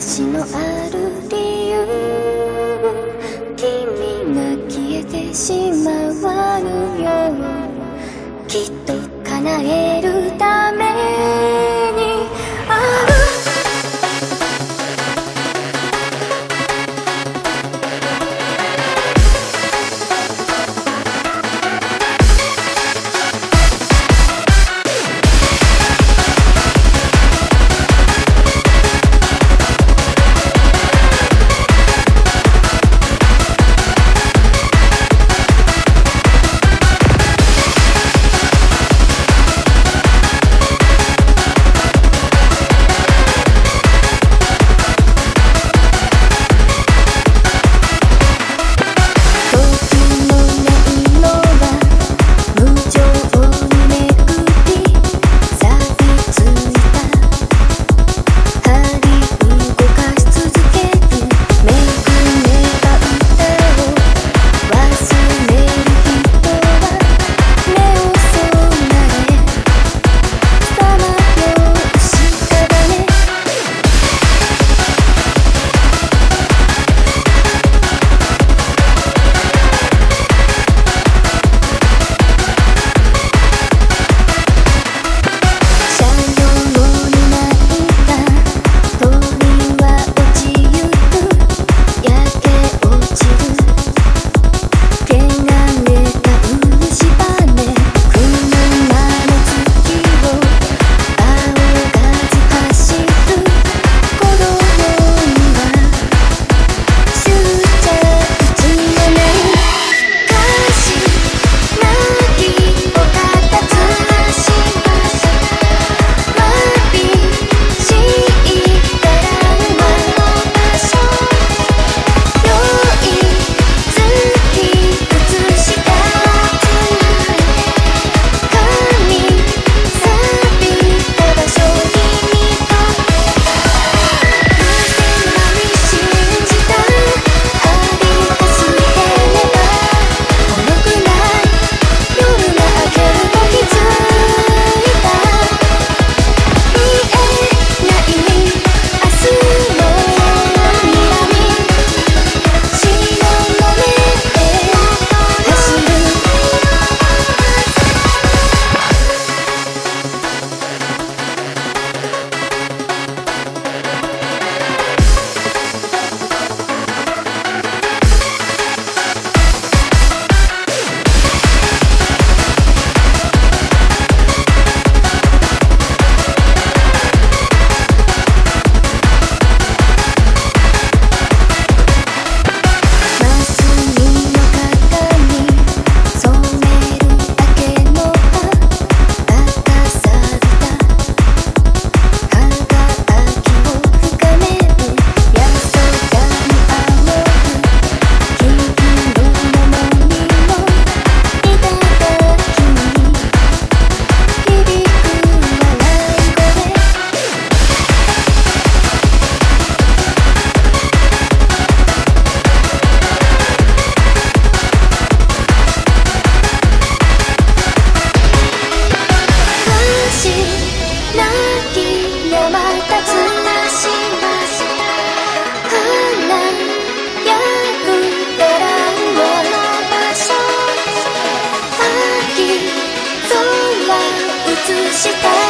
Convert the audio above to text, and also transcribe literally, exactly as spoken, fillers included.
私のある理由、君が消えてしまわぬよう、きっと叶えるためにある。した